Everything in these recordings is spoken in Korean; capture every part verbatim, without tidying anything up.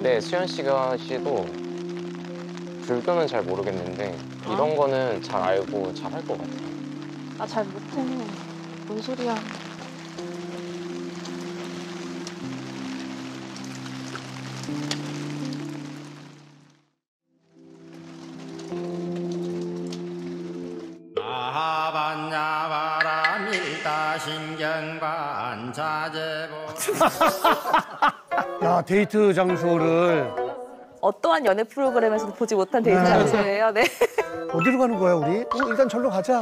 근데 수현 씨가 씨도 불교는 잘 모르겠는데 아? 이런 거는 잘 알고 잘 할 것 같아요. 아, 잘 못해. 뭔 소리야. 야, 데이트 장소를 어떠한 연애 프로그램에서도 보지 못한 데이트 네. 장소예요. 네. 어디로 가는 거야 우리? 어, 일단 절로 가자.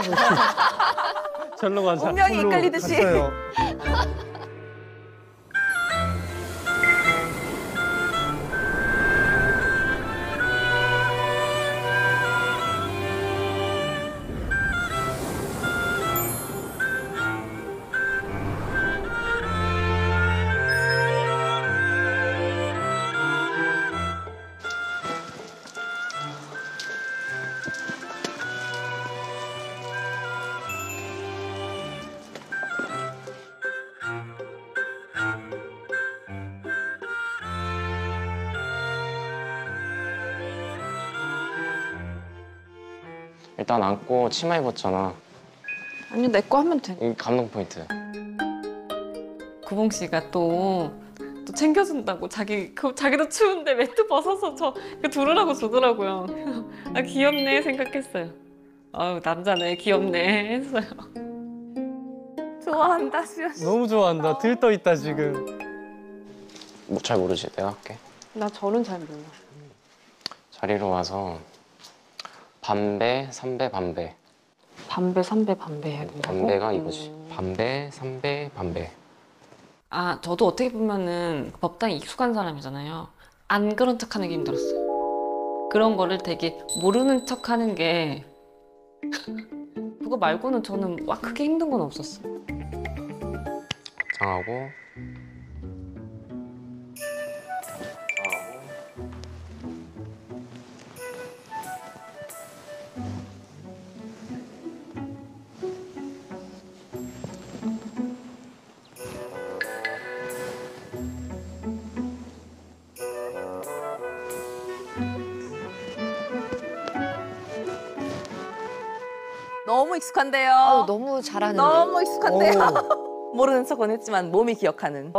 절로 가자. 운명이 이끌리듯이. 일단 안고 치마 입었잖아. 아니, 내 거 하면 돼. 감동 포인트. 구봉 씨가 또, 또 챙겨준다고 자기, 그, 자기도 추운데 매트 벗어서 저 두르라고 주더라고요. 아, 귀엽네 생각했어요. 아우, 남자네, 귀엽네 했어요. 좋아한다, 수현 씨. 너무 좋아한다. 들떠 있다 지금. 뭐, 잘 모르지? 내가 할게. 나 절은 잘 몰라. 자리로 와서 반배, 삼배, 반배. 반배, 삼배, 반배 해야 된다고? 반배가 이거지. 음... 반배, 삼배, 반배. 아, 저도 어떻게 보면은 법당에 익숙한 사람이잖아요. 안 그런 척 하는 게 힘들었어요. 그런 거를 되게 모르는 척 하는 게 그거 말고는 저는 와 크게 힘든 건 없었어요. 당하고 너무 익숙한데요. 아우, 너무 잘하는데. 너무 익숙한데요. 모르는 척은 했지만 몸이 기억하는.